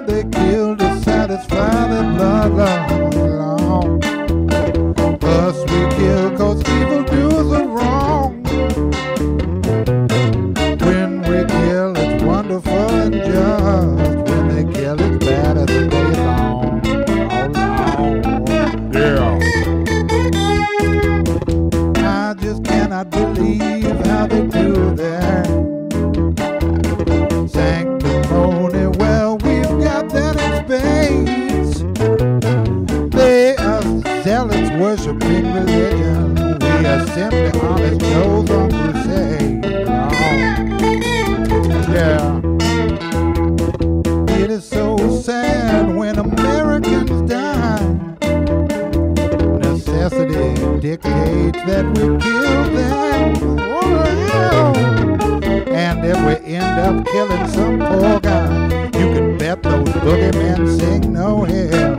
men they kill to satisfy their bloodlust alone. Plus we kill cause evil doers are wrong. When we kill it's wonderful and just. When they kill it's bad as a day long. Oh, yeah. I just cannot believe how they do that. Sanctimony, well, we've got that in space. They are zealots worshiping religion. We are simply honest Joes on crusade. Oh, yeah. It is so sad when Americans die. Necessity dictates that we kill them. Oh, yeah. And if we end up killing some poor guy, you can bet those boogeymen sing no hell.